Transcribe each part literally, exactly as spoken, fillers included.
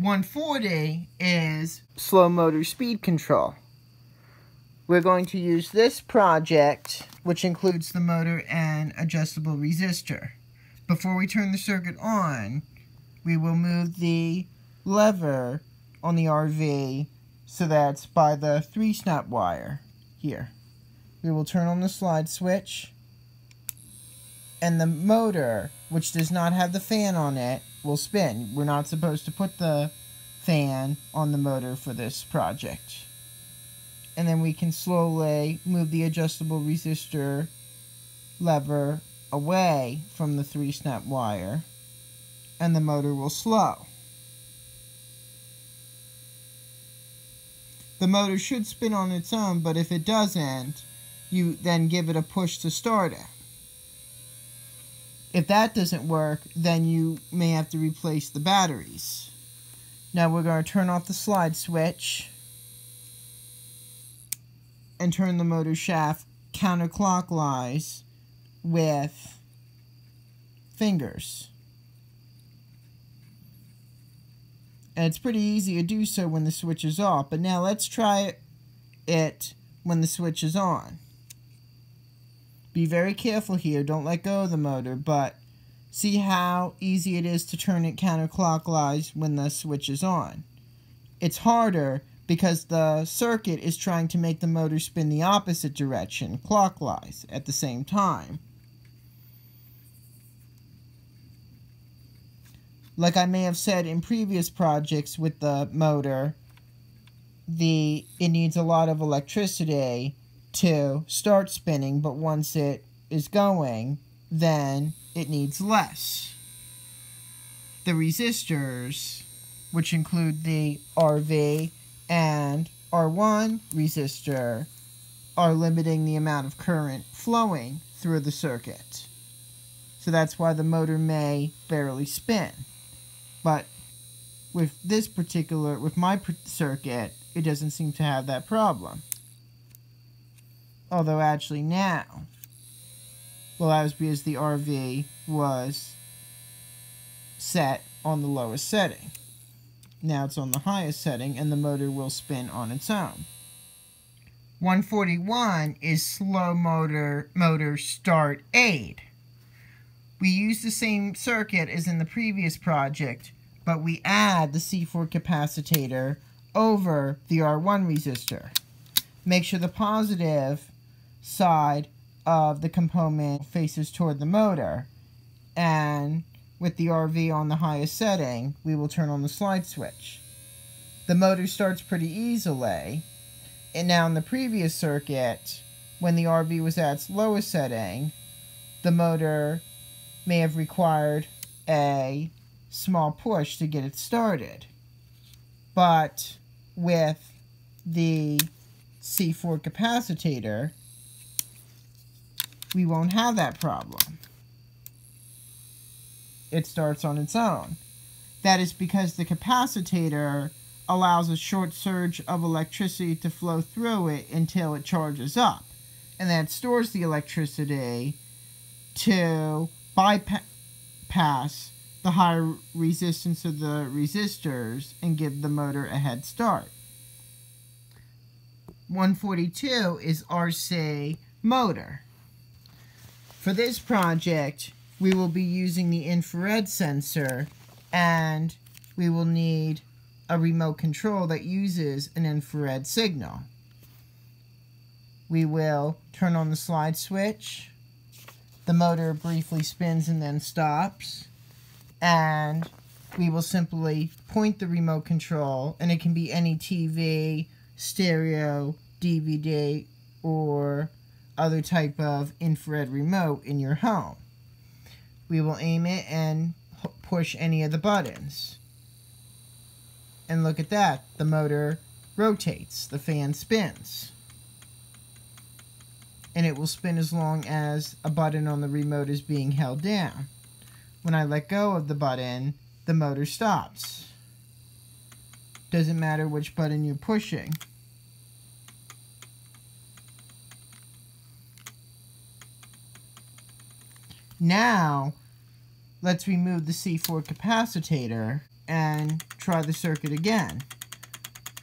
one forty is slow motor speed control. We're going to use this project, which includes the motor and adjustable resistor. Before we turn the circuit on, we will move the lever on the R V, so that's by the three-snap wire here. We will turn on the slide switch, and the motor, which does not have the fan on it, will spin. We're not supposed to put the fan on the motor for this project. And then we can slowly move the adjustable resistor lever away from the three-snap wire, and the motor will slow. The motor should spin on its own, but if it doesn't, you then give it a push to start it. If that doesn't work, then you may have to replace the batteries. Now we're going to turn off the slide switch and turn the motor shaft counterclockwise with fingers. And it's pretty easy to do so when the switch is off, but now let's try it when the switch is on. Be very careful here, don't let go of the motor, but see how easy it is to turn it counterclockwise when the switch is on. It's harder because the circuit is trying to make the motor spin the opposite direction, clockwise, at the same time. Like I may have said in previous projects with the motor, the it needs a lot of electricity to start spinning, but once it is going, then it needs less. The resistors, which include the R V and R one resistor, are limiting the amount of current flowing through the circuit. So that's why the motor may barely spin. But with this particular, with my circuit, it doesn't seem to have that problem. Although actually now, well, that was because the R V was set on the lowest setting. Now it's on the highest setting and the motor will spin on its own. one forty-one is slow motor, motor start aid. We use the same circuit as in the previous project, but we add the C four capacitator over the R one resistor. Make sure the positive side of the component faces toward the motor, and with the R V on the highest setting, we will turn on the slide switch. The motor starts pretty easily, and now in the previous circuit, when the R V was at its lowest setting, the motor may have required a small push to get it started. But with the C four capacitator, we won't have that problem. It starts on its own. That is because the capacitator allows a short surge of electricity to flow through it until it charges up, and that stores the electricity to bypass the higher resistance of the resistors and give the motor a head start. one forty-two is R C motor. For this project, we will be using the infrared sensor, and we will need a remote control that uses an infrared signal. We will turn on the slide switch. The motor briefly spins and then stops, and we will simply point the remote control, and it can be any T V, stereo, D V D, or other type of infrared remote in your home. We will aim it and push any of the buttons. And look at that, the motor rotates, the fan spins. And it will spin as long as a button on the remote is being held down. When I let go of the button, the motor stops. Doesn't matter which button you're pushing. Now, let's remove the C four capacitator and try the circuit again.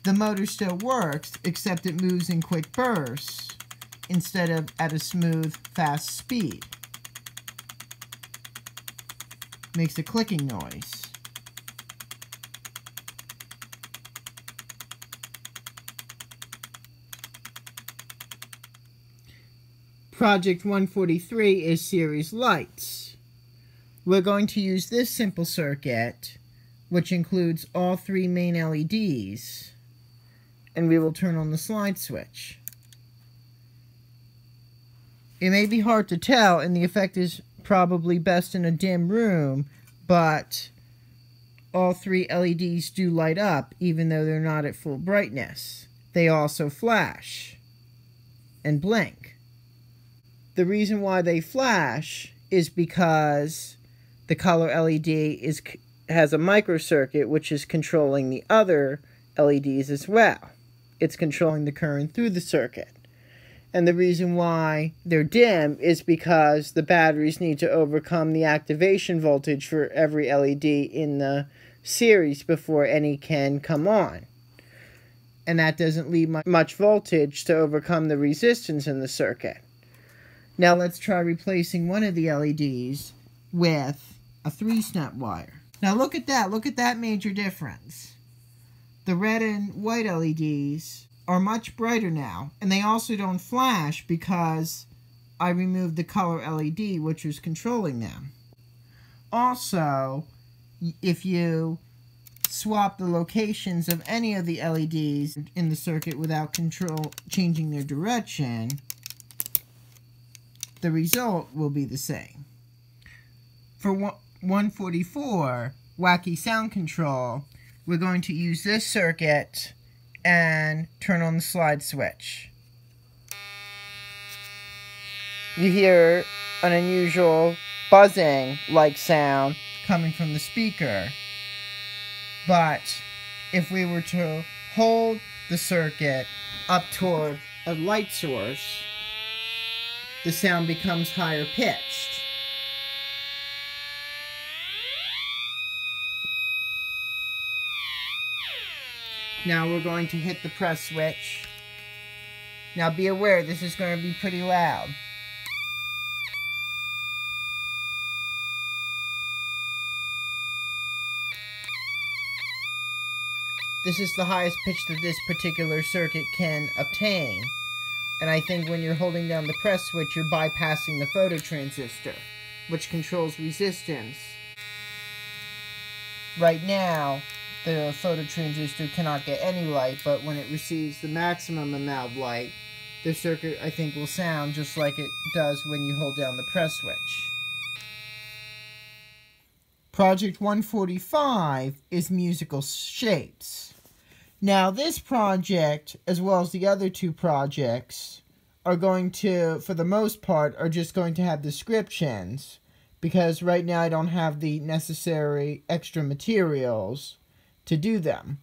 The motor still works, except it moves in quick bursts instead of at a smooth, fast speed. Makes a clicking noise. Project one forty-three is series lights. We're going to use this simple circuit, which includes all three main L E Ds, and we will turn on the slide switch. It may be hard to tell, and the effect is probably best in a dim room, but all three L E Ds do light up, even though they're not at full brightness. They also flash and blink. The reason why they flash is because the color L E D is, has a microcircuit which is controlling the other L E Ds as well. It's controlling the current through the circuit. And the reason why they're dim is because the batteries need to overcome the activation voltage for every L E D in the series before any can come on. And that doesn't leave much voltage to overcome the resistance in the circuit. Now let's try replacing one of the L E Ds with a three-snap wire. Now look at that. Look at that major difference. The red and white L E Ds are much brighter now, and they also don't flash because I removed the color L E D, which was controlling them. Also, if you swap the locations of any of the L E Ds in the circuit without control changing their direction, the result will be the same. For one forty-four, wacky sound control, we're going to use this circuit and turn on the slide switch. You hear an unusual buzzing-like sound coming from the speaker, but if we were to hold the circuit up toward a light source, the sound becomes higher pitched. Now we're going to hit the press switch. Now be aware, this is going to be pretty loud. This is the highest pitch that this particular circuit can obtain. And I think when you're holding down the press switch, you're bypassing the phototransistor, which controls resistance. Right now, the phototransistor cannot get any light, but when it receives the maximum amount of light, the circuit, I think, will sound just like it does when you hold down the press switch. Project one forty-five is musical shapes. Now this project, as well as the other two projects, are going to, for the most part, are just going to have descriptions, because right now I don't have the necessary extra materials to do them.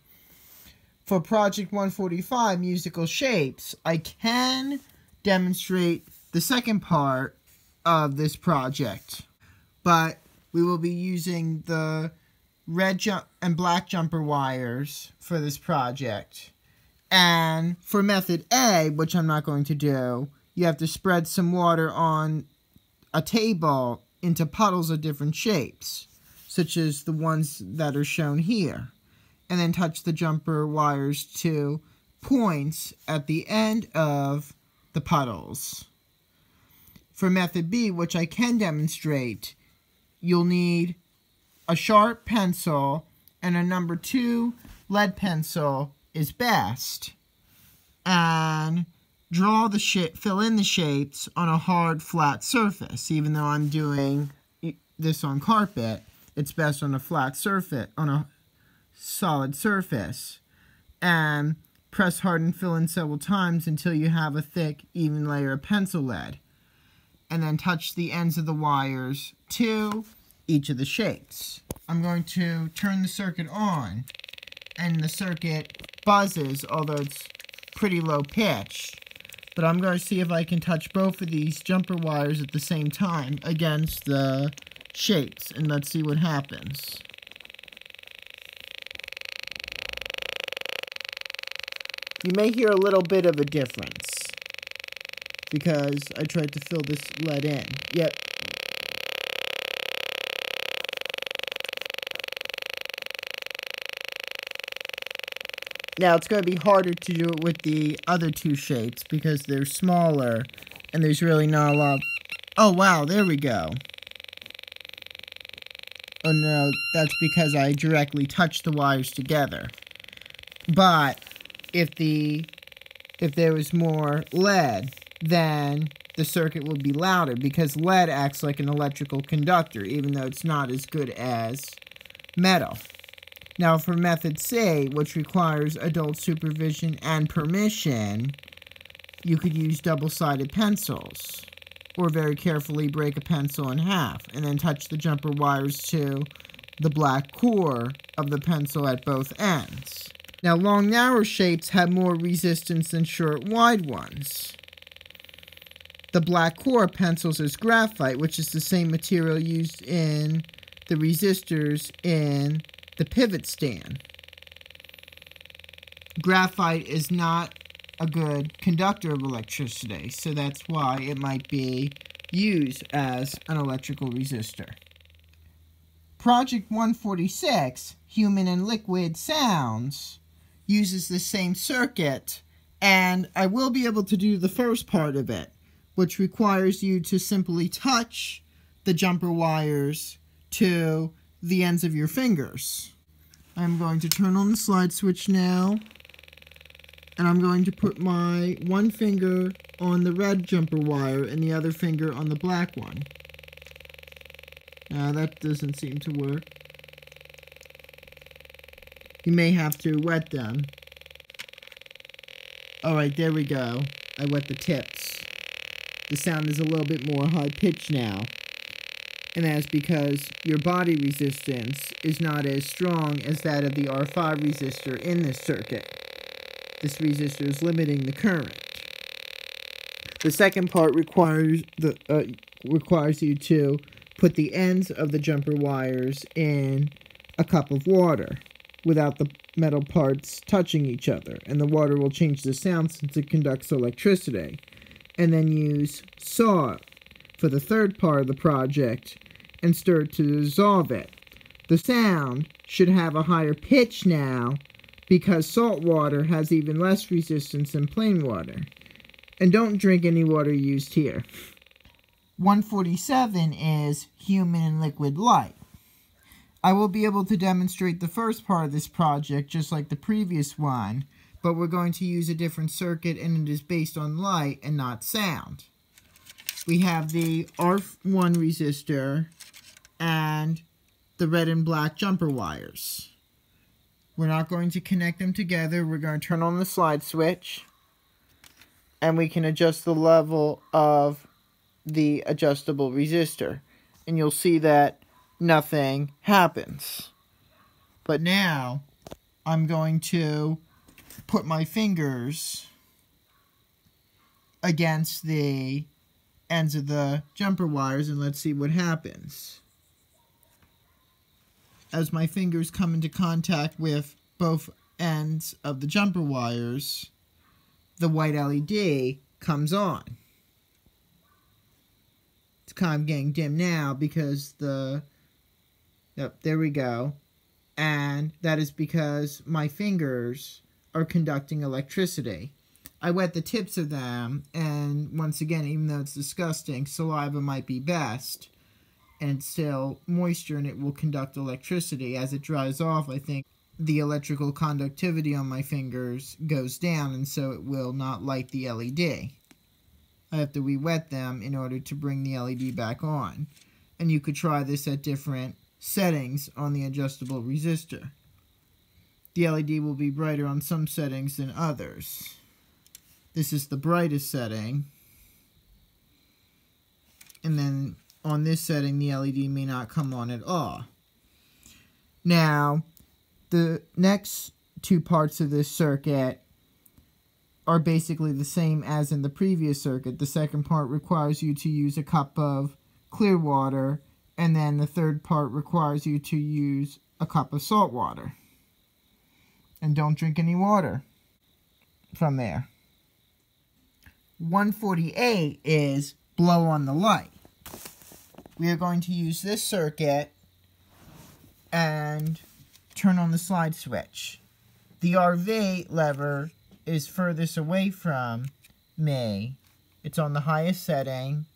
For Project one forty-five, musical shapes, I can demonstrate the second part of this project, but we will be using the red jump and black jumper wires for this project. And for method A, which I'm not going to do, you have to spread some water on a table into puddles of different shapes, such as the ones that are shown here, and then touch the jumper wires to points at the end of the puddles. For method B, which I can demonstrate, you'll need a sharp pencil, and a number two lead pencil is best. And draw the shape, fill in the shapes on a hard, flat surface. Even though I'm doing this on carpet, it's best on a flat surface, on a solid surface. And press hard and fill in several times until you have a thick, even layer of pencil lead. And then touch the ends of the wires to each of the shapes. I'm going to turn the circuit on, and the circuit buzzes, although it's pretty low pitched. But I'm going to see if I can touch both of these jumper wires at the same time against the shapes, and let's see what happens. you may hear a little bit of a difference because I tried to fill this L E D in. Yep. Now, it's going to be harder to do it with the other two shapes because they're smaller and there's really not a lot of... Oh, wow, there we go. Oh, no, that's because I directly touched the wires together. But if the if there was more L E D, then the circuit would be louder because L E D acts like an electrical conductor, even though it's not as good as metal. Now, for method C, which requires adult supervision and permission, you could use double-sided pencils, or very carefully break a pencil in half, and then touch the jumper wires to the black core of the pencil at both ends. Now, long, narrow shapes have more resistance than short, wide ones. The black core of pencils is graphite, which is the same material used in the resistors in the pivot stand. Graphite is not a good conductor of electricity, so that's why it might be used as an electrical resistor. Project one forty-six, Human and Liquid Sounds, uses the same circuit, and I will be able to do the first part of it, which requires you to simply touch the jumper wires to the ends of your fingers. I'm going to turn on the slide switch now, and I'm going to put my one finger on the red jumper wire and the other finger on the black one. Now that doesn't seem to work. You may have to wet them. Alright, there we go. I wet the tips. The sound is a little bit more high-pitched now. And that's because your body resistance is not as strong as that of the R five resistor in this circuit. This resistor is limiting the current. The second part requires the uh, requires you to put the ends of the jumper wires in a cup of water without the metal parts touching each other, and the water will change the sound since it conducts electricity, and then use saw for the third part of the project and stir to dissolve it. The sound should have a higher pitch now because salt water has even less resistance than plain water. And don't drink any water used here. one forty-seven is Human and Liquid Light. I will be able to demonstrate the first part of this project just like the previous one, but we're going to use a different circuit and it is based on light and not sound. We have the R one resistor and the red and black jumper wires. We're not going to connect them together. We're going to turn on the slide switch, and we can adjust the level of the adjustable resistor. And you'll see that nothing happens. But now, I'm going to put my fingers against the ends of the jumper wires, and let's see what happens. As my fingers come into contact with both ends of the jumper wires, the white L E D comes on. It's kind of getting dim now because the... Yep, there we go. And that is because my fingers are conducting electricity. I wet the tips of them, and once again, even though it's disgusting, saliva might be best. And still moisture, and it will conduct electricity. As it dries off, I think the electrical conductivity on my fingers goes down, and so it will not light the L E D. I have to re-wet them in order to bring the L E D back on. And you could try this at different settings on the adjustable resistor. The L E D will be brighter on some settings than others. This is the brightest setting. And then on this setting, the L E D may not come on at all. Now, the next two parts of this circuit are basically the same as in the previous circuit. The second part requires you to use a cup of clear water, and then the third part requires you to use a cup of salt water. And don't drink any water. from there. one forty-eight is blow on the light. We are going to use this circuit and turn on the slide switch. The R V lever is furthest away from me. It's on the highest setting,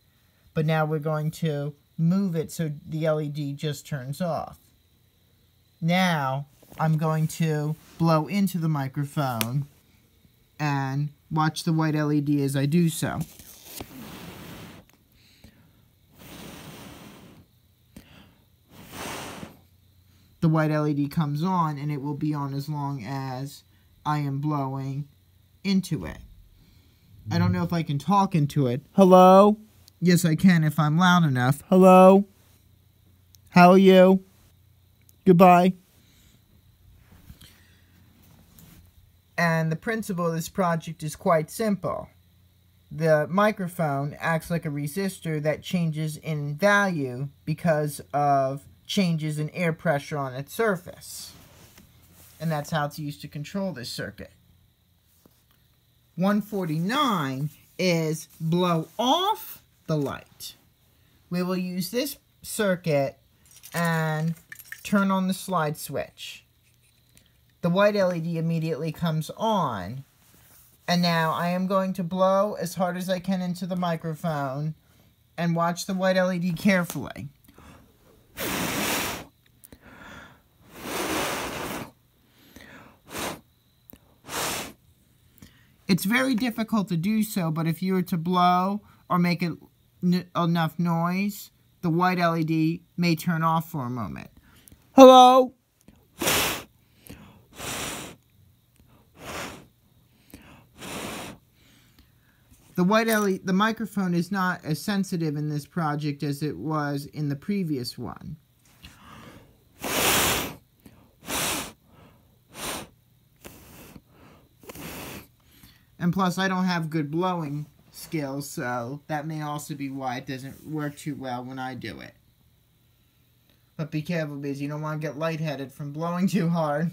but now we're going to move it so the L E D just turns off. Now I'm going to blow into the microphone and watch the white L E D as I do so. The white L E D comes on, and it will be on as long as I am blowing into it. Mm. I don't know if I can talk into it. Hello? Yes, I can if I'm loud enough. Hello? How are you? Goodbye. And the principle of this project is quite simple. The microphone acts like a resistor that changes in value because of changes in air pressure on its surface. And that's how it's used to control this circuit. one forty-nine is blow off the light. We will use this circuit and turn on the slide switch. The white L E D immediately comes on. And now I am going to blow as hard as I can into the microphone and watch the white L E D carefully. It's very difficult to do so, but if you were to blow or make it n- enough noise, the white L E D may turn off for a moment. Hello? The white L E D, the microphone is not as sensitive in this project as it was in the previous one. And plus, I don't have good blowing skills, so that may also be why it doesn't work too well when I do it. But be careful, because you don't want to get lightheaded from blowing too hard.